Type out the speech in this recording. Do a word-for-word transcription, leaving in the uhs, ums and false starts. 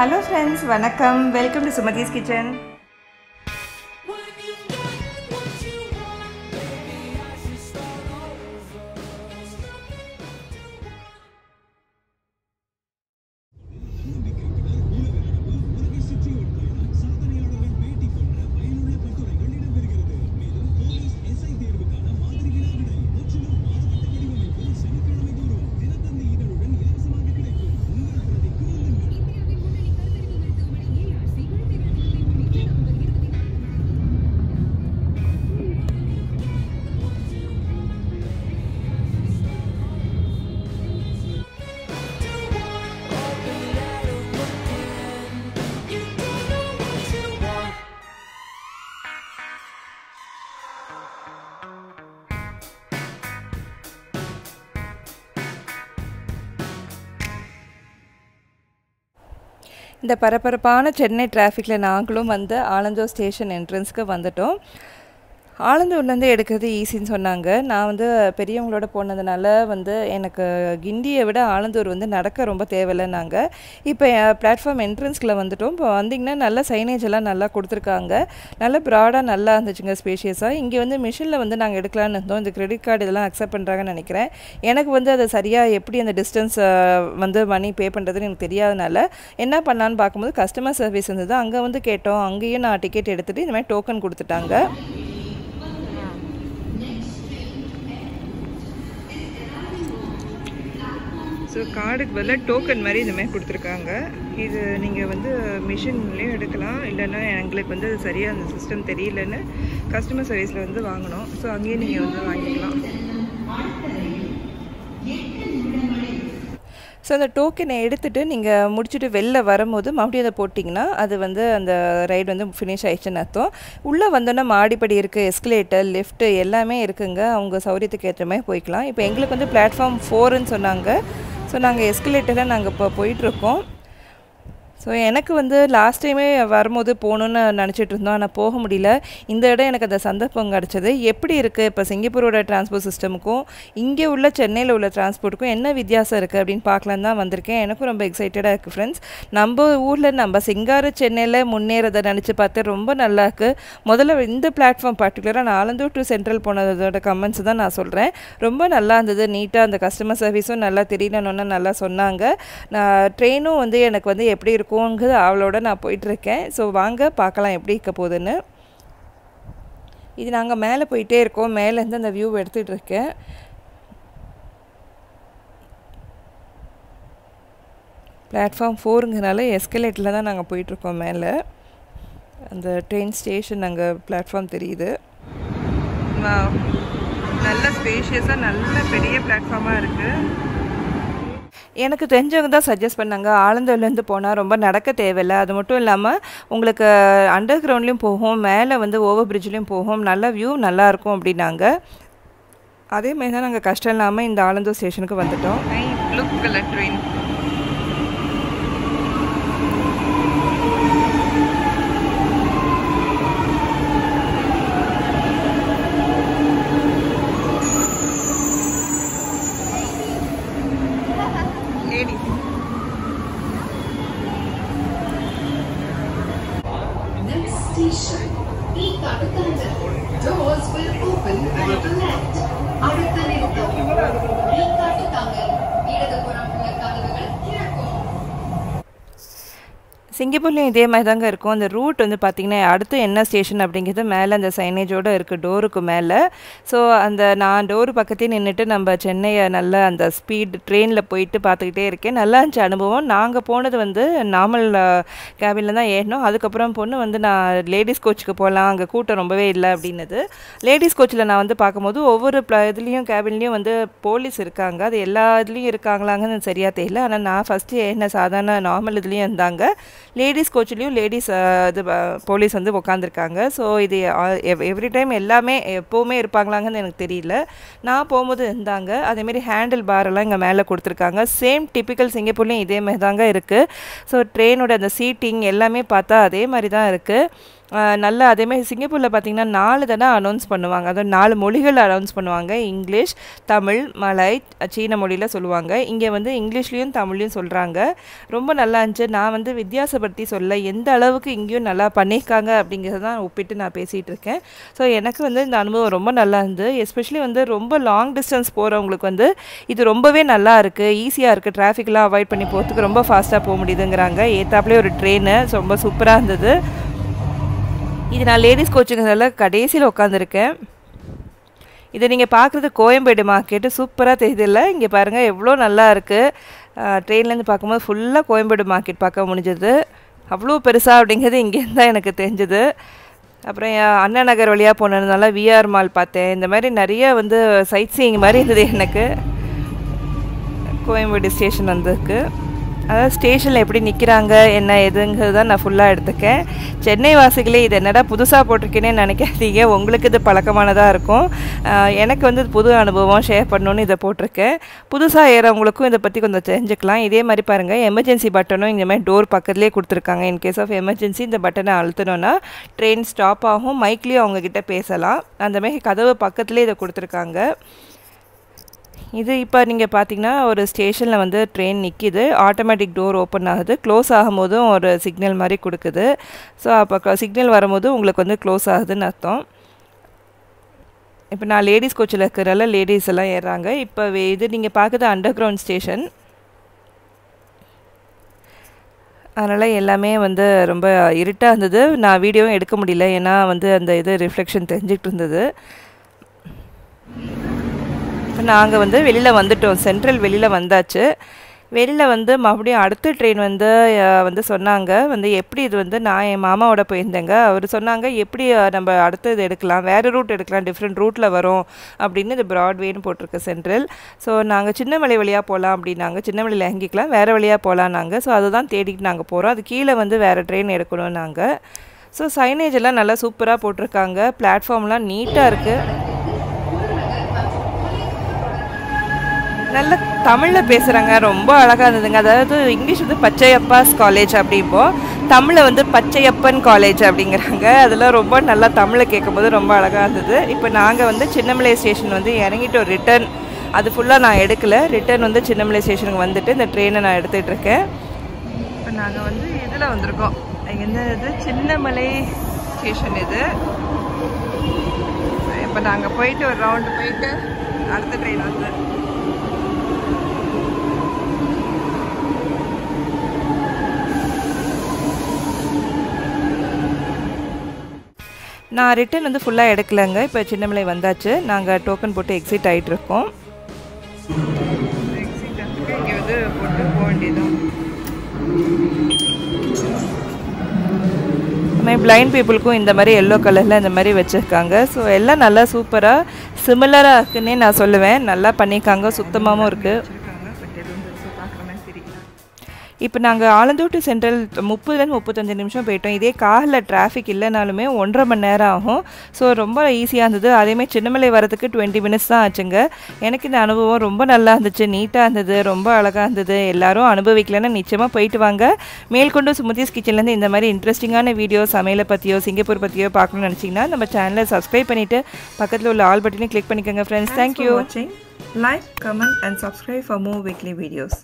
Hello friends, Vanakkam. Welcome to Sumathi's Kitchen. இந்த பரபரப்பான சென்னை டிராஃபிக்கில் நாங்களும் வந்து ஆலந்தூர் ஸ்டேஷன் என்ட்ரன்ஸ்க்கு வந்துட்டோம். ஆலந்தூர்லேருந்து எடுக்கிறது ஈஸின்னு சொன்னாங்க. நான் வந்து பெரியவங்களோட போனதுனால வந்து எனக்கு கிண்டியை விட ஆலந்தூர் வந்து நடக்க ரொம்ப தேவையில்லைன்னாங்க. இப்போ பிளாட்ஃபார்ம் என்ட்ரன்ஸ்கில் வந்துட்டோம். இப்போ வந்திங்கன்னா நல்ல சைனேஜ் எல்லாம் நல்லா கொடுத்துருக்காங்க. நல்லா ப்ராடாக நல்லா இருந்துச்சுங்க, ஸ்பேஷியஸாக. இங்கே வந்து மிஷினில் வந்து நாங்கள் எடுக்கலான்னு இருந்தோம். இந்த கிரெடிட் கார்டு இதெல்லாம் அக்செப்ட் பண்ணுறாங்கன்னு நினைக்கிறேன். எனக்கு வந்து அதை சரியாக எப்படி அந்த டிஸ்டன்ஸ் வந்து மணி பே பண்ணுறதுன்னு எனக்கு தெரியாதனால என்ன பண்ணலான்னு பார்க்கும்போது கஸ்டமர் சர்வீஸ் இருந்தது. அங்கே வந்து கேட்டோம். அங்கேயும் நான் டிக்கெட் எடுத்துகிட்டு இந்த மாதிரி டோக்கன் கொடுத்துட்டாங்க. ஸோ கார்டுக்கு பதில் டோக்கன் மாதிரி இந்த மாதிரி கொடுத்துருக்காங்க. இது நீங்கள் வந்து மிஷின்லேயும் எடுக்கலாம், இல்லைன்னா எங்களுக்கு வந்து அது சரியாக அந்த சிஸ்டம் தெரியலன்னு கஸ்டமர் சர்வீஸில் வந்து வாங்கினோம். ஸோ அங்கேயே நீங்கள் வந்து வாங்கிக்கலாம். ஸோ அந்த டோக்கனை எடுத்துகிட்டு நீங்கள் முடிச்சுட்டு வெளில வரும்போது மறுபடியும் அதை போட்டிங்கன்னா அது வந்து அந்த ரைடு வந்து ஃபினிஷ் ஆகிடுச்சுன்னு அர்த்தம். உள்ளே வந்தோன்னா மாடிப்படி இருக்குது, எஸ்கலேட்டர், லிஃப்ட்டு எல்லாமே இருக்குங்க. அவங்க சௌரியத்துக்கு ஏற்ற மாதிரி போய்க்கலாம். இப்போ எங்களுக்கு வந்து பிளாட்ஃபார்ம் ஃபோருன்னு சொன்னாங்க. ஸோ நாங்கள் எஸ்கலேட்டரில் நாங்கள் இப்போ போயிட்டுருக்கோம். ஸோ எனக்கு வந்து லாஸ்ட் டைமே வரும்போது போகணுன்னு நினச்சிட்டு இருந்தோம், ஆனால் போக முடியல. இந்த இடம் எனக்கு அந்த சந்தர்ப்பம் கிடச்சிது. எப்படி இருக்குது இப்போ சிங்கப்பூரோட டிரான்ஸ்போர்ட் சிஸ்டமுக்கும் இங்கே உள்ள சென்னையில் உள்ள டிரான்ஸ்போர்ட்டுக்கும் என்ன வித்தியாசம் இருக்குது அப்படின்னு பார்க்கலாம் தான் வந்திருக்கேன். எனக்கும் ரொம்ப எக்ஸைட்டடாக இருக்குது ஃப்ரெண்ட்ஸ். நம்ம ஊரில் நம்ம சிங்கார சென்னையில் முன்னேறதை நினச்சி பார்த்து ரொம்ப நல்லா இருக்குது. முதல்ல இந்த பிளாட்ஃபார்ம் பர்டிகுலராக நான் ஆலந்தூர் டு சென்ட்ரல் போனதோட கமெண்ட்ஸ் தான் நான் சொல்கிறேன். ரொம்ப நல்லா இருந்தது, நீட்டாக. அந்த கஸ்டமர் சர்வீஸும் நல்லா தெரியணுன்னு நல்லா சொன்னாங்க. நான் ட்ரெயினும் வந்து எனக்கு வந்து எப்படி இருக்கும் போங்கிறது அவளோட நான் போயிட்டுருக்கேன். ஸோ வாங்க பார்க்கலாம் எப்படி இருக்க போகுதுன்னு. இது நாங்கள் மேலே போயிட்டே இருக்கோம். மேலேருந்து அந்த வியூவை எடுத்துகிட்டு இருக்கேன். பிளாட்ஃபார்ம் ஃபோருங்கிறனால எஸ்கலேட்டில் தான் நாங்கள் போயிட்டுருக்கோம். மேலே அந்த ட்ரெயின் ஸ்டேஷன் அங்கே பிளாட்ஃபார்ம் தெரியுது. நல்ல ஸ்பேஷியஸாக நல்ல பெரிய பிளாட்ஃபார்மாக இருக்குது. எனக்கு தெரிஞ்சவங்க தான் சஜஸ்ட் பண்ணாங்க, ஆலந்தூர்லேருந்து போனால் ரொம்ப நடக்க தேவையில்லை, அது மட்டும் இல்லாமல் உங்களுக்கு அண்டர் கிரவுண்ட்லேயும் போகும், மேலே வந்து ஓவர் பிரிட்ஜ்லேயும் போகும், நல்ல வியூ நல்லாயிருக்கும் அப்படின்னாங்க. அதேமாதிரி தான் நாங்கள் கஷ்டம் இல்லாமல் இந்த ஆலந்தூர் ஸ்டேஷனுக்கு வந்துட்டோம். Blue colour train. சிங்கப்பூர்லேயும் இதே மாதிரி தாங்க இருக்கும். அந்த ரூட் வந்து பார்த்திங்கன்னா அடுத்து என்ன ஸ்டேஷன் அப்படிங்கிறது மேலே அந்த சைனேஜோடு இருக்குது, டோருக்கு மேலே. ஸோ அந்த நான் டோரு பக்கத்தையும் நின்றுட்டு நம்ம சென்னையை நல்லா அந்த ஸ்பீட் ட்ரெயினில் போயிட்டு பார்த்துக்கிட்டே இருக்கேன். நல்லா இருந்துச்சு அனுபவம். நாங்கள் போனது வந்து நார்மல் கேபினில் தான் ஏறினோம். அதுக்கப்புறம் பொண்ணு வந்து நான் லேடிஸ் கோச்சுக்கு போகலாம், அங்கே கூட்டம் ரொம்பவே இல்லை அப்படின்னது. லேடிஸ் கோச்சில் நான் வந்து பார்க்கும்போது ஒவ்வொரு இதுலேயும் கேபின்லேயும் வந்து போலீஸ் இருக்காங்க. அது எல்லா இதுலேயும் இருக்காங்களாங்கன்னு சரியாக தெரியல. ஆனால் நான் ஃபஸ்ட்டு ஏறின சாதாரண நார்மல் இதுலேயும் இருந்தாங்க. லேடிஸ் கோச்சிலையும் லேடிஸ் இது போலீஸ் வந்து உட்காந்துருக்காங்க. ஸோ இது எவ்ரி டைம் எல்லாமே எப்போவுமே இருப்பாங்களாங்கன்னு எனக்கு தெரியல. நான் போகும்போது இருந்தாங்க. அதேமாரி ஹேண்டில் பாரெல்லாம் இங்கே மேலே கொடுத்துருக்காங்க. சேம் டிப்பிக்கல் சிங்கப்பூர்லேயும் இதேமாதிரி தாங்க இருக்குது. ஸோ ட்ரெயினோட அந்த சீட்டிங் எல்லாமே பார்த்தா அதே மாதிரி தான் இருக்குது. நல்ல அதே மாதிரி சிங்கப்பூர்ல பாத்தீங்கன்னா நாலு தடவை அனௌன்ஸ் பண்ணுவாங்க. அத நாலு மொழிகள் அனௌன்ஸ் பண்ணுவாங்க. இங்கிலீஷ், தமிழ், மலாய், சீன மொழியில சொல்லுவாங்க. இங்க வந்து இங்கிலீஷ்லயும் தமிழ்லயும் சொல்றாங்க. ரொம்ப நல்லா இருந்துச்சு. நான் வந்து வித்தியாசப்படுத்தி சொல்ல எந்த அளவுக்கு இங்கேயும் நல்லா பண்ணிருக்காங்க அப்படிங்கறத தான் ஒப்பிட்டு நான் பேசிட்டு இருக்கேன். சோ எனக்கு வந்து இந்த அனுபவம் ரொம்ப நல்லா இருந்துது. எஸ்பெஷலி வந்து ரொம்ப லாங் டிஸ்டன்ஸ் போறவங்களுக்கு வந்து இது ரொம்பவே நல்லா இருக்கு. ஈஸியா இருக்கு. டிராஃபிக்லாம் அவாய்ட் பண்ணி போறதுக்கு ரொம்ப ஃபாஸ்டா போக முடியுதுங்கறாங்க. ஏத்தாப்லயே ஒரு ட்ரெயின் ரொம்ப சூப்பரா இருந்தது. இது நான் லேடிஸ் கோச்சிங்ல கடைசில உட்கார்ந்திருக்கேன். இத நீங்க பார்க்கிறது கோயம்பேடு மார்க்கெட் சூப்பரா தெரியுதுல. இங்க பாருங்க எவ்வளவு நல்லா இருக்கு. ட்ரெயின்ல இருந்து பாக்கும்போது ஃபுல்லா கோயம்பேடு மார்க்கெட் பார்க்க முடிஞ்சது. அவ்வளவு பெருசா அப்படிங்கிறது இங்க இருந்தா எனக்கு தெரிஞ்சது. அப்புறம் அண்ணா நகர் வழியா போனதுனால விஆர் மால் பார்த்தேன். இந்த மாதிரி நிறைய வந்து சைட் சீயிங் மாதிரி இருந்தது எனக்கு. கோயம்பேடு ஸ்டேஷன் வந்திருக்கு. அதாவது ஸ்டேஷனில் எப்படி நிற்கிறாங்க என்ன எதுங்கிறது தான் நான் ஃபுல்லாக எடுத்துக்கேன். சென்னை வாசிகளே இது என்னடா புதுசாக போட்டிருக்கேனே நினைக்காதீங்க. உங்களுக்கு இது பழக்கமானதாக இருக்கும். எனக்கு வந்து புது அனுபவம் ஷேர் பண்ணணும்னு இதை போட்டிருக்கேன். புதுசாக ஏறவங்களுக்கும் இதை பற்றி கொஞ்சம் தெரிஞ்சுக்கலாம். இதே மாதிரி பாருங்கள் எமர்ஜென்சி பட்டனும் இந்த மாதிரி டோர் பக்கத்துலேயே கொடுத்துருக்காங்க. இன்கேஸ் ஆஃப் எமர்ஜென்சி இந்த பட்டனை அழுத்தணும்னா ட்ரெயின் ஸ்டாப் ஆகும். மைக்லேயும் அவங்கக்கிட்ட பேசலாம். அந்தமாதிரி கதவு பக்கத்துலேயே இதை கொடுத்துருக்காங்க. இது இப்போ நீங்கள் பார்த்தீங்கன்னா ஒரு ஸ்டேஷனில் வந்து ட்ரெயின் நிற்கிது. ஆட்டோமேட்டிக் டோர் ஓப்பன் ஆகுது. க்ளோஸ் ஆகும்போதும் ஒரு சிக்னல் மாதிரி கொடுக்குது. ஸோ அப்போ சிக்னல் வரும்போது உங்களுக்கு வந்து க்ளோஸ் ஆகுதுன்னு அர்த்தம். இப்போ நான் லேடிஸ் கோச்சில் இருக்கிறதால லேடிஸ் எல்லாம் ஏறுறாங்க. இப்போ இது நீங்கள் பார்க்குறது அண்டர் கிரவுண்ட் ஸ்டேஷன். அதனால் எல்லாமே வந்து ரொம்ப இருட்டாக இருந்தது. நான் வீடியோவும் எடுக்க முடியல. ஏன்னா வந்து அந்த இது ரிஃப்ளெக்ஷன் தெரிஞ்சிட்டு இருந்தது. இப்போ நாங்கள் வந்து வெளியில் வந்துட்டோம். சென்ட்ரல் வெளியில் வந்தாச்சு. வெளியில் வந்து மறுபடியும் அடுத்த ட்ரெயின் வந்து வந்து சொன்னாங்க வந்து எப்படி இது வந்து நான் என் மாமாவோட போயிருந்தேங்க. அவர் சொன்னாங்க எப்படி நம்ம அடுத்த இது எடுக்கலாம், வேறு ரூட் எடுக்கலாம், டிஃப்ரெண்ட் ரூட்டில் வரும் அப்படின்னு. இது ப்ராட்வேன்னு போட்டிருக்கு சென்ட்ரல். ஸோ நாங்கள் சின்னமலை வழியாக போகலாம் அப்படின்னாங்க. சின்னமலையில் இறங்கிக்கலாம், வேறு வழியாக போகலாம் நாங்கள். ஸோ அதை தான் தேடிட்டு நாங்கள் போகிறோம். அது கீழே வந்து வேறு ட்ரெயின் எடுக்கணும் நாங்கள். ஸோ சைனேஜ் எல்லாம் நல்லா சூப்பராக போட்டிருக்காங்க. பிளாட்ஃபார்ம்லாம் நீட்டாக இருக்குது. நல்ல தமிழில் பேசுகிறாங்க. ரொம்ப அழகாக இருந்ததுங்க. அதாவது இங்கிலீஷ் வந்து பச்சையப்பாஸ் காலேஜ் அப்படிம்போம், தமிழில் வந்து பச்சையப்பன் காலேஜ் அப்படிங்கிறாங்க. அதெல்லாம் ரொம்ப நல்லா தமிழில் கேட்கும்போது ரொம்ப அழகாக இருந்தது. இப்போ நாங்கள் வந்து சின்னமலை ஸ்டேஷன் வந்து இறங்கிட்டோம். ரிட்டர்ன் அது ஃபுல்லாக நான் எடுக்கலை. ரிட்டர்ன் வந்து சின்னமலை ஸ்டேஷனுக்கு வந்துட்டு இந்த ட்ரெயினை நான் எடுத்துகிட்ருக்கேன். இப்போ நாங்கள் வந்து இதில் வந்திருக்கோம். என்ன இது சின்னமலை ஸ்டேஷன் இது. இப்போ நாங்கள் போயிட்டு ஒரு ரவுண்டு போயிட்டு அடுத்த ட்ரெயின் வந்து நான் ரிட்டன் வந்து ஃபுல்லாக எடுக்கலைங்க. இப்போ சின்னமலை வந்தாச்சு. நாங்கள் டோக்கன் போட்டு எக்ஸிட் ஆகிட்ருக்கோம். எக்ஸிட் இங்கே வந்து போட்டு போக வேண்டியதும். பிளைண்ட் பீப்புளுக்கும் இந்த மாதிரி எல்லோ கலரில் இந்த மாதிரி வச்சுருக்காங்க. ஸோ எல்லாம் நல்லா சூப்பராக சிமிலராக இருக்குன்னே நான் சொல்லுவேன். நல்லா பண்ணியிருக்காங்க. சுத்தமாகவும் இருக்குது. இப்போ நாங்கள் ஆலந்தூர் டு சென்ட்ரல் முப்பதுலேருந்து முப்பத்தஞ்சு நிமிஷம் போயிட்டோம். இதே காரில் டிராஃபிக் இல்லைனாலுமே ஒன்றரை மணி நேரம் ஆகும். ஸோ ரொம்ப ஈஸியாக இருந்தது. அதேமாதிரி சின்னமலை வரதுக்கு டுவெண்ட்டி மினிட்ஸ் தான் ஆச்சுங்க. எனக்கு இந்த அனுபவம் ரொம்ப நல்லா இருந்துச்சு. நீட்டாக இருந்தது. ரொம்ப அழகாக இருந்தது. எல்லோரும் அனுபவிக்கலன்னா நிச்சயமாக போயிட்டு வாங்க. மேல்கொண்டு சுமதிஸ் கிச்சன்லேருந்து இந்த மாதிரி இன்ட்ரெஸ்டிங்கான வீடியோ சமையலை பற்றியோ சிங்கப்பூர் பற்றியோ பார்க்கணும்னு நினச்சிங்கன்னா நம்ம சேனலை சப்ஸ்கிரைப் பண்ணிவிட்டு பக்கத்தில் உள்ள ஆல் பட்டனையும் கிளிக் பண்ணிக்கோங்க friends. Thank you. Like, comment and subscribe for more weekly videos.